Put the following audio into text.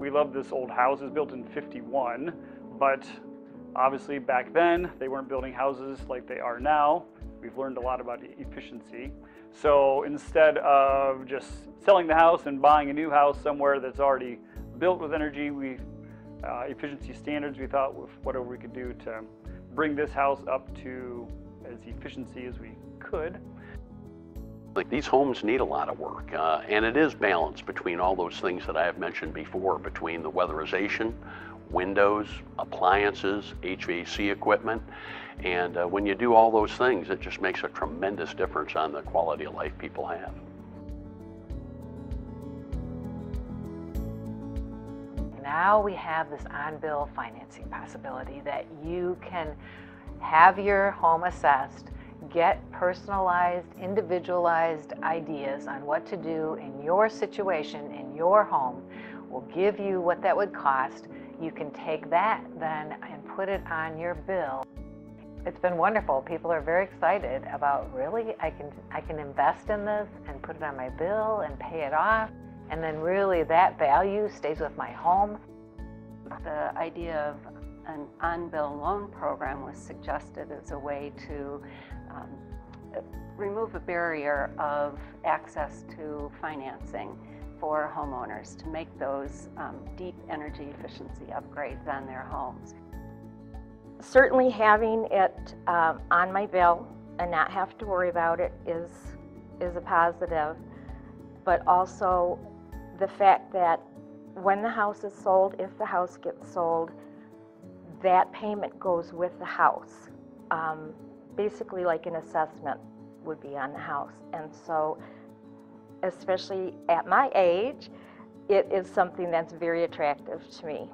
We love this old house. It was built in 51, but obviously back then they weren't building houses like they are now. We've learned a lot about efficiency. So instead of just selling the house and buying a new house somewhere that's already built with energy, we efficiency standards, we thought whatever we could do to bring this house up to as efficiency as we could. Like, these homes need a lot of work, and it is balanced between all those things that I have mentioned before, between the weatherization, windows, appliances, HVAC equipment, and when you do all those things, it just makes a tremendous difference on the quality of life people have. Now we have this on-bill financing possibility that you can have your home assessed, get personalized, individualized ideas on what to do in your situation, in your home. We'll give you what that would cost. You can take that then and put it on your bill. It's been wonderful. People are very excited about, really, I can invest in this and put it on my bill and pay it off. And then really that value stays with my home. The idea of an on-bill loan program was suggested as a way to remove a barrier of access to financing for homeowners to make those deep energy efficiency upgrades on their homes. Certainly having it on my bill and not have to worry about it is a positive, but also the fact that when the house is sold, if the house gets sold, that payment goes with the house. Basically, like an assessment would be on the house. And so, especially at my age, it is something that's very attractive to me.